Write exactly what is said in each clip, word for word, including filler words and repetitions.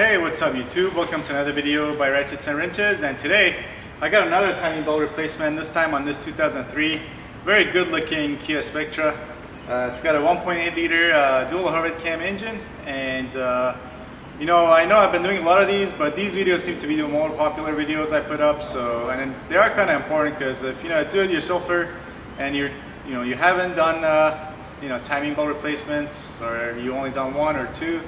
Hey, what's up YouTube? Welcome to another video by Ratchets and Wrenches, and today I got another timing belt replacement, this time on this two thousand three very good looking Kia Spectra. Uh, it's got a one point eight liter uh, dual overhead cam engine, and uh, you know, I know I've been doing a lot of these, but these videos seem to be the more popular videos I put up. So, and they are kind of important, because if you know, do it yourselfer and you're, you know, you haven't done uh, you know, timing belt replacements, or you only done one or two,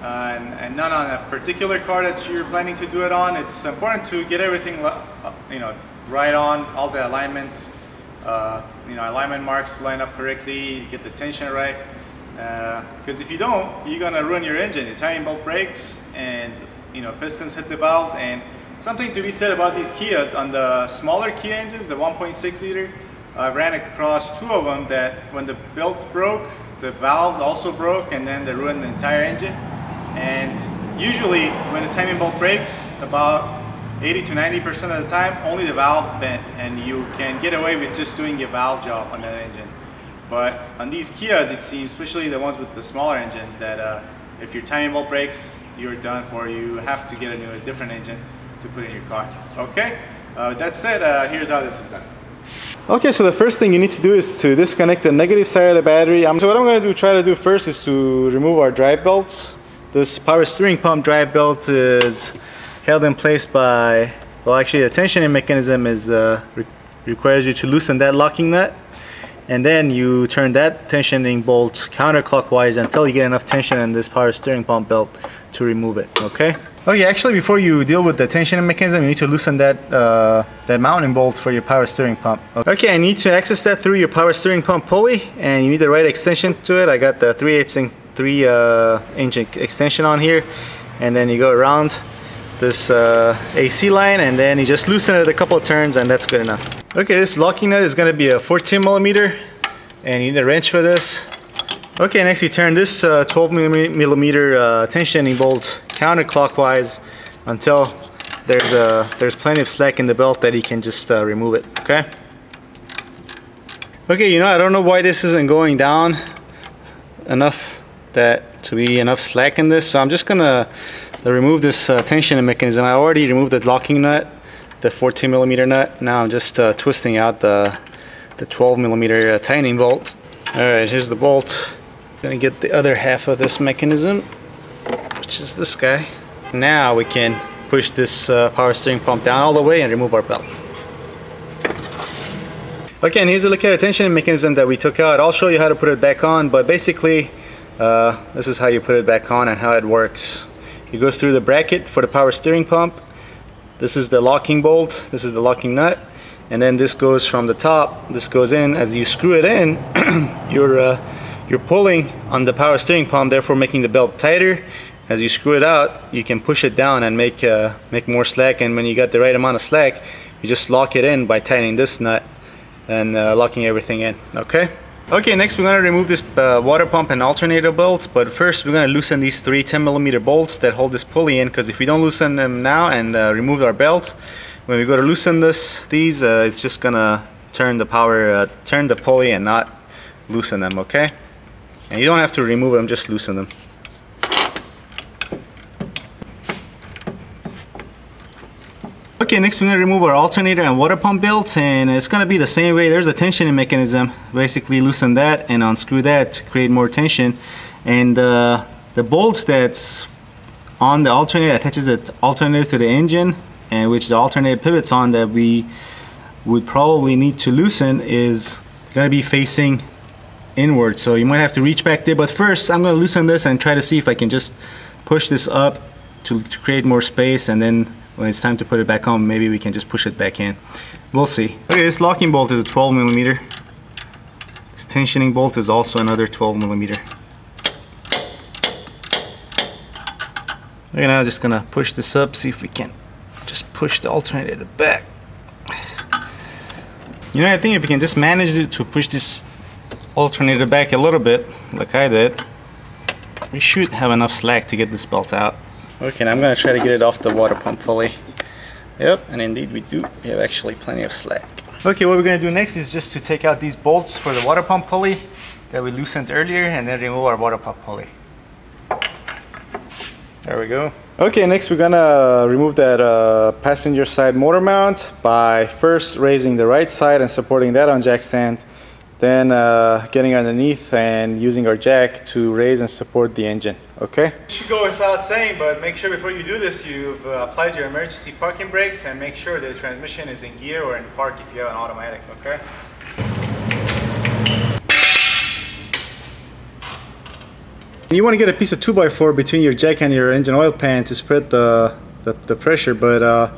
Uh, and, and not on a particular car that you're planning to do it on, it's important to get everything, you know, right on, all the alignments, uh, you know, alignment marks line up correctly, get the tension right, because uh, if you don't, you're gonna ruin your engine. Your timing belt breaks, and you know, pistons hit the valves. And something to be said about these Kias, on the smaller Kia engines, the one point six liter, I ran across two of them that when the belt broke, the valves also broke, and then they ruined the entire engine. And usually when the timing belt breaks, about eighty to ninety percent of the time, only the valves bent, and you can get away with just doing a valve job on that engine. But on these Kias, it seems, especially the ones with the smaller engines, that uh, if your timing belt breaks, you're done for. You have to get a new, a different engine to put in your car. Okay, uh, that said, uh, here's how this is done. Okay, so the first thing you need to do is to disconnect the negative side of the battery. Um, so what I'm going to do, try to do first is to remove our drive belts. This power steering pump drive belt is held in place by, well, actually the tensioning mechanism is uh, re requires you to loosen that locking nut, and then you turn that tensioning bolt counterclockwise until you get enough tension in this power steering pump belt to remove it. Okay. Okay. Actually, before you deal with the tensioning mechanism, you need to loosen that uh, that mounting bolt for your power steering pump. Okay. okay. I need to access that through your power steering pump pulley, and you need the right extension to it. I got the three eighths inch uh, inch extension on here, and then you go around this uh, A C line, and then you just loosen it a couple of turns, and that's good enough. Okay, this locking nut is going to be a fourteen millimeter, and you need a wrench for this. Okay, next you turn this uh, twelve millimeter uh, tensioning bolt counterclockwise until there's a there's plenty of slack in the belt that you can just uh, remove it. Okay. Okay, you know, I don't know why this isn't going down enough that to be enough slack in this, so I'm just gonna remove this uh, tensioning mechanism. I already removed the locking nut, the fourteen millimeter nut. Now I'm just uh, twisting out the the twelve millimeter uh, tightening bolt. All right, here's the bolt. I'm gonna get the other half of this mechanism, which is this guy. Now we can push this uh, power steering pump down all the way and remove our belt. Okay, and here's a look at the tensioning mechanism that we took out. I'll show you how to put it back on, but basically Uh, this is how you put it back on and how it works. It goes through the bracket for the power steering pump. This is the locking bolt, this is the locking nut, and then this goes from the top, this goes in. As you screw it in, you're, uh, you're pulling on the power steering pump, therefore making the belt tighter. As you screw it out, you can push it down and make, uh, make more slack, and when you got the right amount of slack, you just lock it in by tightening this nut and uh, locking everything in, okay? Okay, next we're going to remove this uh, water pump and alternator bolts, but first we're going to loosen these three ten millimeter bolts that hold this pulley in, because if we don't loosen them now and uh, remove our belt, when we go to loosen this these, uh, it's just going to turn the power, uh, turn the pulley and not loosen them, okay? And you don't have to remove them, just loosen them. Okay, next we're going to remove our alternator and water pump belt, and it's going to be the same way. There's a tensioning mechanism. Basically loosen that and unscrew that to create more tension, and uh, the bolt that's on the alternator attaches the alternator to the engine, and which the alternator pivots on, that we would probably need to loosen, is going to be facing inward, so you might have to reach back there. But first I'm going to loosen this and try to see if I can just push this up to, to create more space, and then when it's time to put it back on, maybe we can just push it back in. We'll see. Okay, this locking bolt is a twelve millimeter. This tensioning bolt is also another twelve millimeter. Okay, now I'm just gonna push this up, see if we can just push the alternator back. You know, I think if we can just manage to push this alternator back a little bit, like I did, we should have enough slack to get this belt out. Okay, and I'm going to try to get it off the water pump pulley. Yep, and indeed we do. We have actually plenty of slack. Okay, what we're going to do next is just to take out these bolts for the water pump pulley that we loosened earlier, and then remove our water pump pulley. There we go. Okay, next we're gonna remove that uh, passenger side motor mount by first raising the right side and supporting that on jack stand, then uh, getting underneath and using our jack to raise and support the engine. Okay? It should go without saying, but make sure before you do this you've uh, applied your emergency parking brakes and make sure the transmission is in gear or in park if you have an automatic, okay? You want to get a piece of two by four between your jack and your engine oil pan to spread the, the, the pressure, but uh,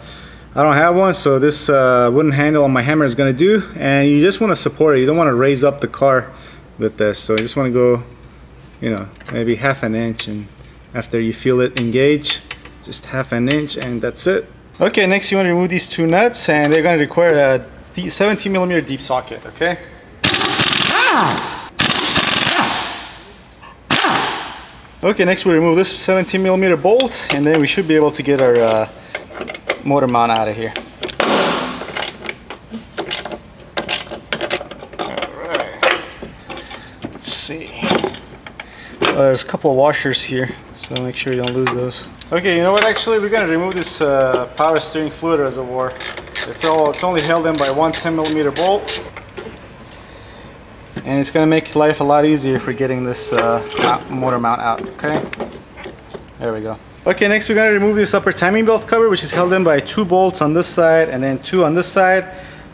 I don't have one, so this uh, wooden handle on my hammer is going to do. And you just want to support it, you don't want to raise up the car with this, so you just want to go, you know, maybe half an inch, and after you feel it engage, just half an inch and that's it. Okay, next you want to remove these two nuts and they're going to require a seventeen millimeter deep socket, okay? Ah! Okay, next we remove this seventeen millimeter bolt and then we should be able to get our uh, motor mount out of here. Alright, let's see. Well, there's a couple of washers here, so make sure you don't lose those. Okay, you know what, actually we're going to remove this uh, power steering fluid reservoir. It's, all, it's only held in by one ten millimeter bolt. And it's going to make life a lot easier for getting this uh, motor mount out, okay? There we go. Okay, next we're going to remove this upper timing belt cover, which is held in by two bolts on this side and then two on this side.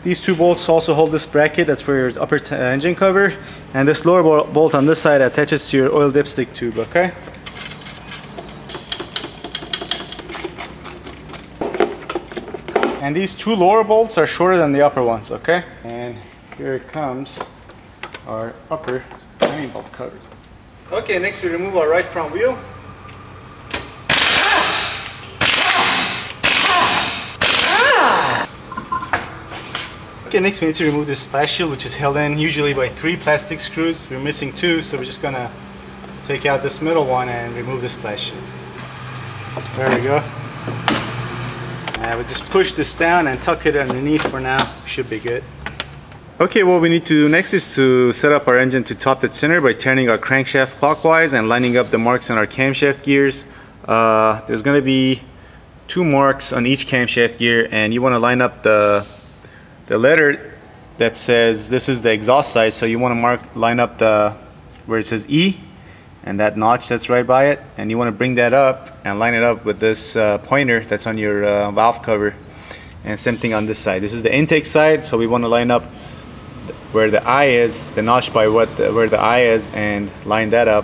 These two bolts also hold this bracket that's for your upper uh, engine cover. And this lower bol bolt on this side attaches to your oil dipstick tube, okay? And these two lower bolts are shorter than the upper ones, okay? And here it comes. Our upper timing belt cover. Okay, next we remove our right front wheel. Okay, next we need to remove this splash shield, which is held in usually by three plastic screws. We're missing two, so we're just gonna take out this middle one and remove the splash shield. There we go. And we'll just push this down and tuck it underneath for now. Should be good. Okay, what we need to do next is to set up our engine to top dead center by turning our crankshaft clockwise and lining up the marks on our camshaft gears. Uh, there's going to be two marks on each camshaft gear, and you want to line up the, the letter that says this is the exhaust side, so you want to mark line up the where it says E and that notch that's right by it, and you want to bring that up and line it up with this uh, pointer that's on your uh, valve cover, and same thing on this side. This is the intake side, so we want to line up where the eye is, the notch by what the, where the eye is, and line that up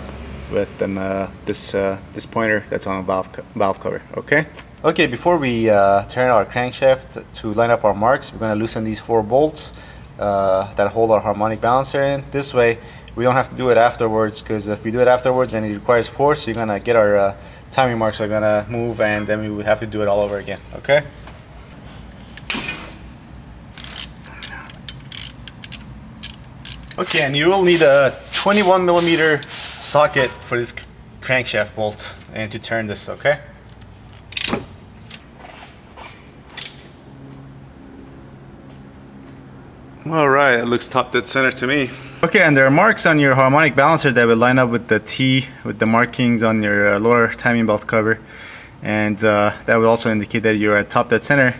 with an, uh, this uh, this pointer that's on a valve co valve cover. Okay. Okay. Before we uh, turn our crankshaft to line up our marks, we're going to loosen these four bolts uh, that hold our harmonic balancer in. This way, we don't have to do it afterwards, because if we do it afterwards, then it requires force. So you're going to get our uh, timing marks are going to move, and then we would have to do it all over again. Okay. Okay, and you will need a twenty-one millimeter socket for this crankshaft bolt and to turn this, okay? All right, it looks top dead center to me. Okay, and there are marks on your harmonic balancer that will line up with the T, with the markings on your uh, lower timing belt cover. And uh, that will also indicate that you're at top dead center.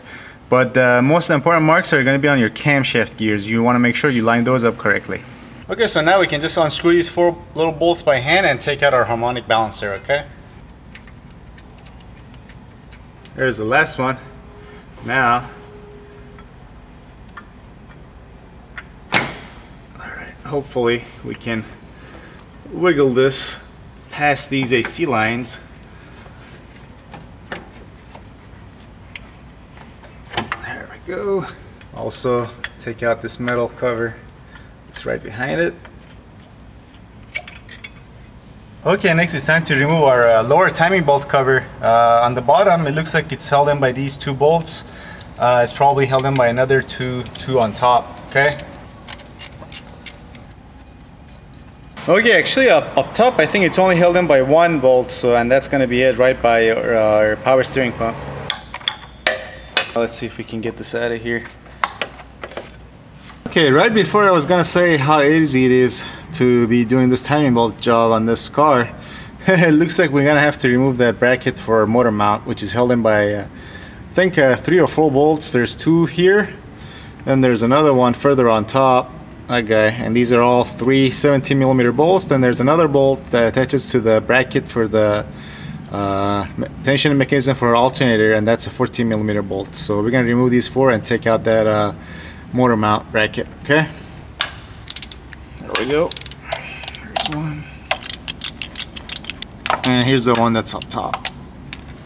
But the most important marks are going to be on your camshaft gears. You want to make sure you line those up correctly. Okay, so now we can just unscrew these four little bolts by hand and take out our harmonic balancer, okay? There's the last one. Now... Alright, hopefully we can wiggle this past these A C lines. Go. Also take out this metal cover that's right behind it. Okay, next it's time to remove our uh, lower timing bolt cover. Uh, on the bottom it looks like it's held in by these two bolts. Uh, it's probably held in by another two, two on top, okay? Okay, actually up, up top I think it's only held in by one bolt, so and that's going to be it right by our, our power steering pump. Let's see if we can get this out of here. Okay, right before I was gonna say how easy it is to be doing this timing belt job on this car, It looks like we're gonna have to remove that bracket for our motor mount, which is held in by uh, I think uh, three or four bolts. There's two here, then there's another one further on top. Okay, and these are all three seventeen millimeter bolts. Then there's another bolt that attaches to the bracket for the uh, tension mechanism for our alternator, and that's a fourteen millimeter bolt. So we're gonna remove these four and take out that uh, motor mount bracket. Okay, there we go. Here's one, and here's the one that's up top.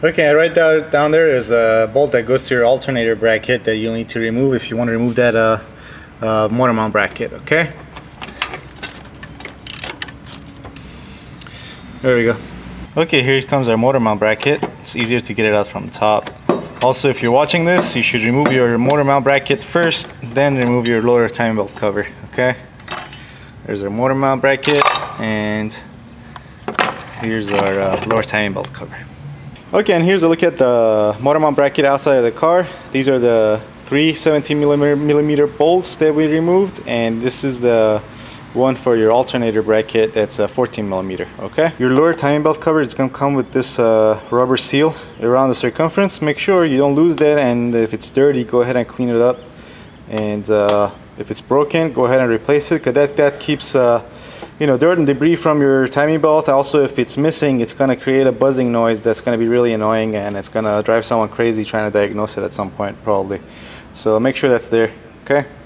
Okay, right down there is a bolt that goes to your alternator bracket that you'll need to remove if you want to remove that Uh, Uh, motor mount bracket. Okay, there we go. Okay, here comes our motor mount bracket. It's easier to get it out from top. Also, if you're watching this, you should remove your motor mount bracket first, then remove your lower timing belt cover. Okay, there's our motor mount bracket, and here's our uh, lower timing belt cover. Okay, and here's a look at the motor mount bracket outside of the car. These are the three seventeen millimeter bolts that we removed, and this is the one for your alternator bracket that's a fourteen millimeter. Okay, your lower timing belt cover is going to come with this uh, rubber seal around the circumference. Make sure you don't lose that, and if it's dirty, go ahead and clean it up, and uh, if it's broken, go ahead and replace it, because that that keeps uh, you know, dirt and debris from your timing belt. Also, if it's missing, it's going to create a buzzing noise that's going to be really annoying, and it's going to drive someone crazy trying to diagnose it at some point, probably. So make sure that's there, okay?